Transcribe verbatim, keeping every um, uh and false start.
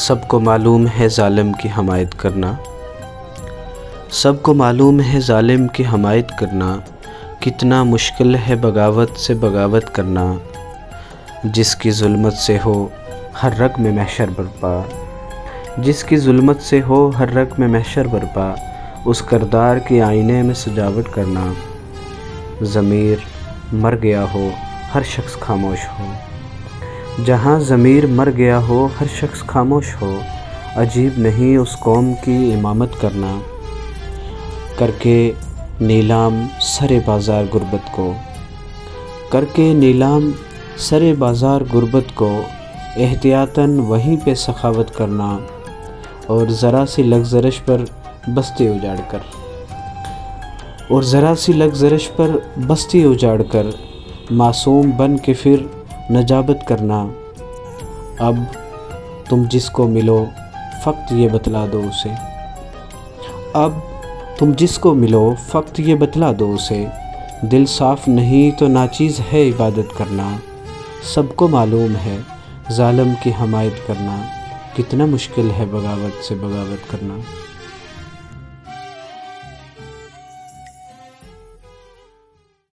सबको मालूम है जालिम की हमायत करना, सबको मालूम है जालिम की हमायत करना, कितना मुश्किल है बगावत से बगावत करना। जिसकी ज़ुल्मत से हो हर रग में महशर बरपा, जिसकी ज़ुल्मत से हो हर रग में महशर बरपा, उस करदार के आईने में सजावट करना। ज़मीर मर गया हो हर शख्स खामोश हो, जहाँ ज़मीर मर गया हो हर शख्स खामोश हो, अजीब नहीं उस कौम की इमामत करना। करके नीलाम सरे बाज़ार गुर्बत को, करके नीलाम सरे बाज़ार गुर्बत को, एहतियातन वहीं पे सखावत करना और ज़रा सी लग्ज़रिश पर बस्ती उजाड़ कर, और ज़रा सी लग्ज़रिश पर बस्ती उजाड़ कर, मासूम बन के फिर नजाबत करना। अब तुम जिसको मिलो फ़क्त ये बतला दो उसे, अब तुम जिसको मिलो फ़क्त ये बतला दो उसे, दिल साफ़ नहीं तो नाचीज़ है इबादत करना। सबको मालूम है जालिम की हमायत करना, कितना मुश्किल है बगावत से बगावत करना।